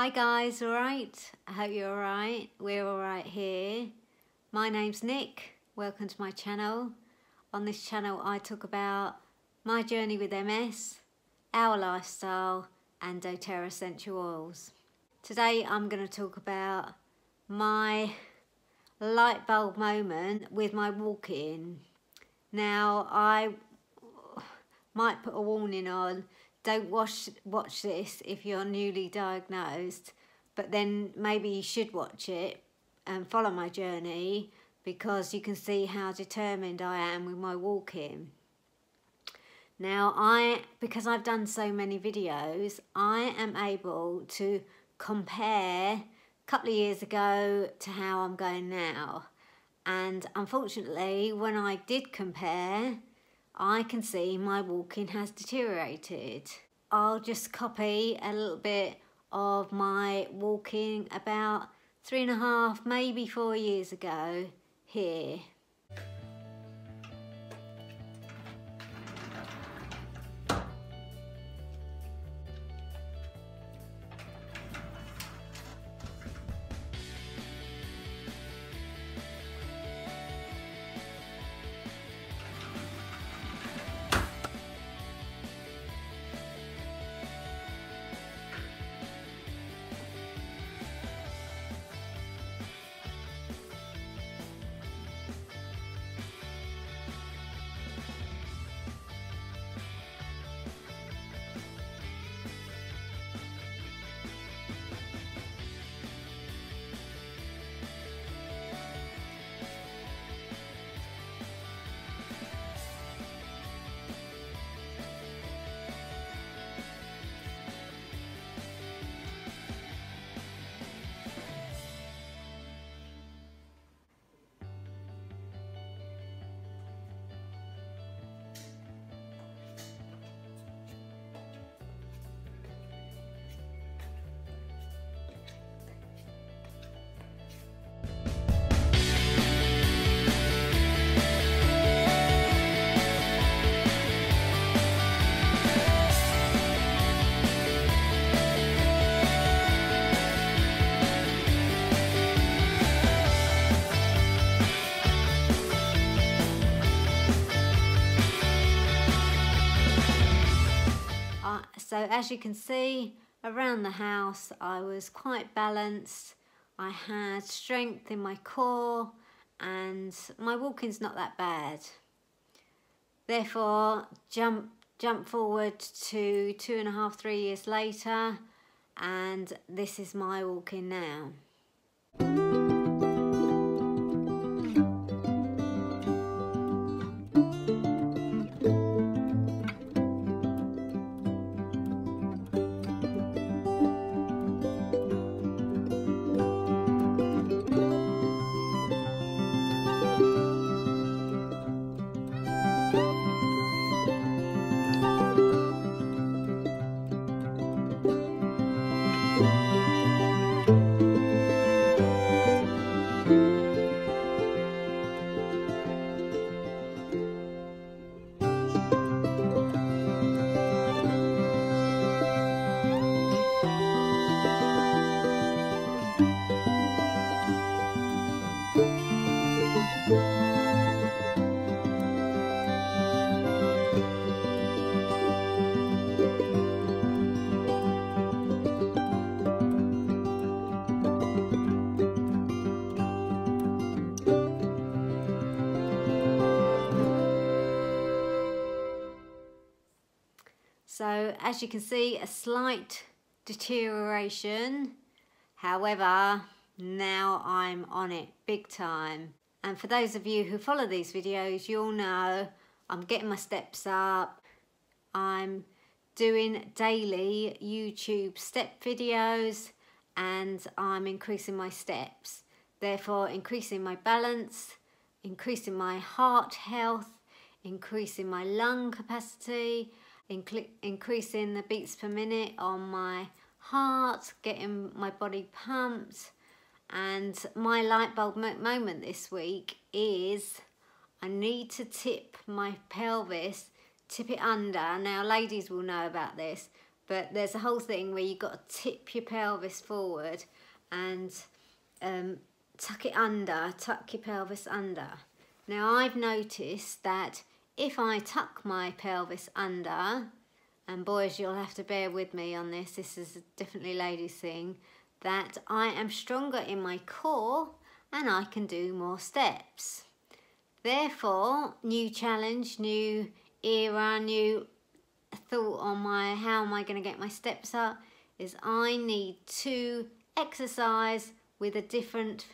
Hi guys, alright? I hope you're alright. We're alright here. My name's Nick. Welcome to my channel. On this channel I talk about my journey with MS, our lifestyle and doTERRA essential oils. Today I'm going to talk about my light bulb moment with my walk-in. Now I might put a warning on. Don't watch this if you're newly diagnosed, but then maybe you should watch it and follow my journey because you can see how determined I am with my walking. Now, because I've done so many videos, I am able to compare a couple of years ago to how I'm going now. And unfortunately, when I did compare, I can see my walking has deteriorated. I'll just copy a little bit of my walking about 3.5, maybe 4 years ago here. So as you can see, around the house, I was quite balanced. I had strength in my core and my walking's not that bad. Therefore, jump forward to 2.5, 3 years later, and this is my walking now. So as you can see, a slight deterioration. However, now I'm on it big time. And for those of you who follow these videos, you'll know I'm getting my steps up. I'm doing daily YouTube step videos and I'm increasing my steps. Therefore, increasing my balance, increasing my heart health, increasing my lung capacity, increasing the beats per minute on my heart, getting my body pumped. And my light bulb moment this week is I need to tip my pelvis, tip it under. Now ladies will know about this, But there's a whole thing where you've got to tip your pelvis forward and tuck your pelvis under. Now I've noticed that if I tuck my pelvis under, and boys, you'll have to bear with me on this, this is definitely a ladies thing, that I am stronger in my core and I can do more steps. Therefore, new challenge, new era, new thought on my how am I going to get my steps up is I need to exercise with a different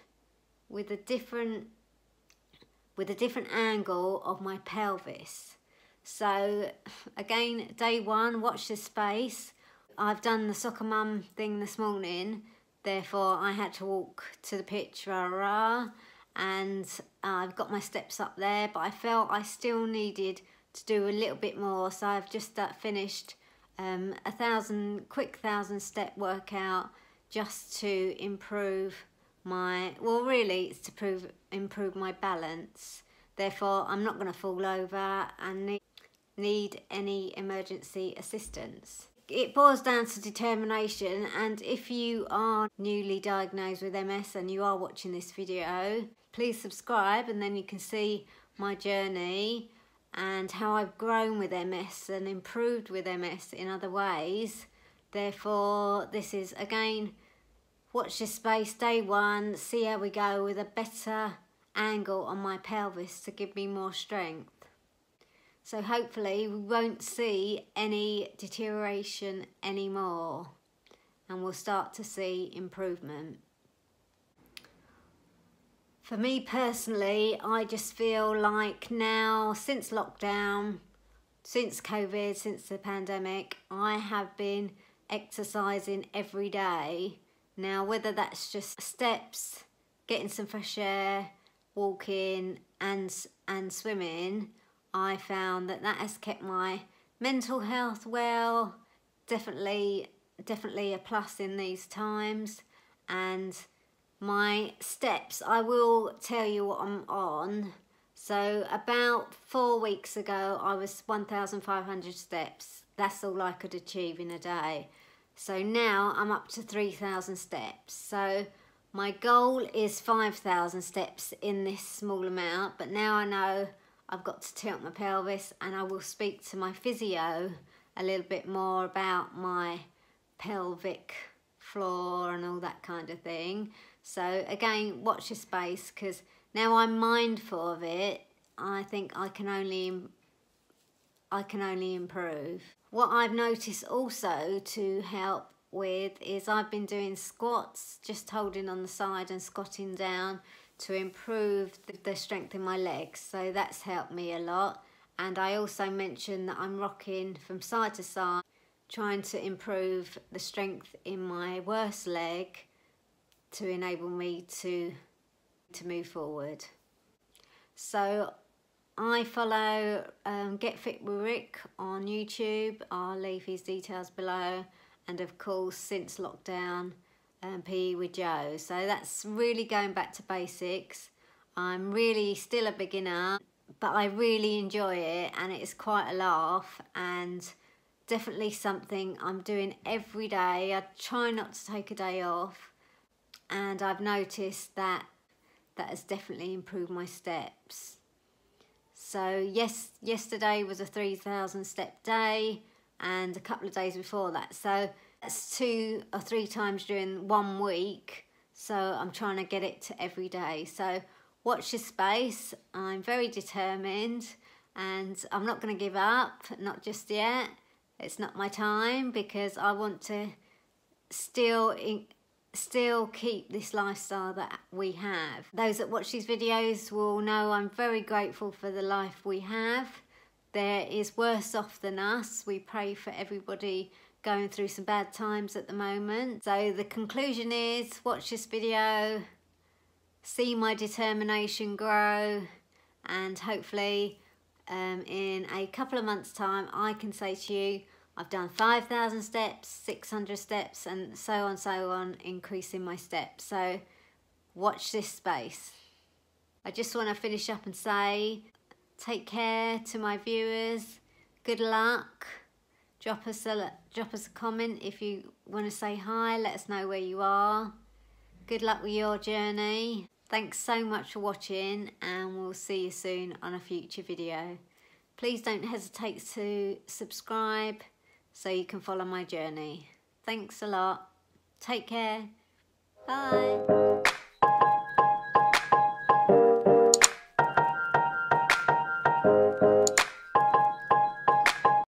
angle of my pelvis. So again, day one, watch this space. I've done the soccer mum thing this morning, therefore I had to walk to the pitch, and I've got my steps up there, but I felt I still needed to do a little bit more. So I've just finished a quick 1,000 step workout just to improve my, well really it's to improve my balance. Therefore I'm not going to fall over and need any emergency assistance. It boils down to determination, and if you are newly diagnosed with MS and you are watching this video, please subscribe and then you can see my journey and how I've grown with MS and improved with MS in other ways. Therefore, this is, again, watch this space, day one, see how we go with a better angle on my pelvis to give me more strength. So hopefully we won't see any deterioration anymore and we'll start to see improvement. For me personally, I just feel like now, since lockdown, since COVID, since the pandemic, I have been exercising every day. Now, whether that's just steps, getting some fresh air, walking and swimming, I found that that has kept my mental health well, definitely a plus in these times. And my steps, I will tell you what I'm on. So about 4 weeks ago, I was 1,500 steps. That's all I could achieve in a day. So now I'm up to 3,000 steps. So my goal is 5,000 steps in this small amount, but now I know I've got to tilt my pelvis, and I will speak to my physio a little bit more about my pelvic floor and all that kind of thing. So again, watch your space, because now I'm mindful of it. I think I can only improve. What I've noticed also to help with is I've been doing squats, just holding on the side and squatting down to improve the strength in my legs. So that's helped me a lot. And I also mentioned that I'm rocking from side to side, trying to improve the strength in my worst leg to enable me to move forward. So I follow Get Fit with Rick on YouTube. I'll leave his details below. And of course, since lockdown, PE with Joe. So that's really going back to basics. I'm really still a beginner, but I really enjoy it, and it is quite a laugh, and definitely something I'm doing every day. I try not to take a day off, and I've noticed that that has definitely improved my steps. So yes, yesterday was a 3,000 step day, and a couple of days before that. So that's 2 or 3 times during 1 week. So I'm trying to get it to every day. So watch this space. I'm very determined, and I'm not going to give up, not just yet. It's not my time, because I want to still keep this lifestyle that we have. Those that watch these videos will know I'm very grateful for the life we have. There is worse off than us. We pray for everybody going through some bad times at the moment. So the conclusion is, watch this video, see my determination grow, and hopefully in a couple of months' time I can say to you, I've done 5,000 steps, 600 steps, and so on, increasing my steps. So watch this space. I just want to finish up and say, take care to my viewers, good luck, Drop us a comment if you want to say hi. Let us know where you are. Good luck with your journey. Thanks so much for watching, and we'll see you soon on a future video. Please don't hesitate to subscribe so you can follow my journey. Thanks a lot. Take care. Bye.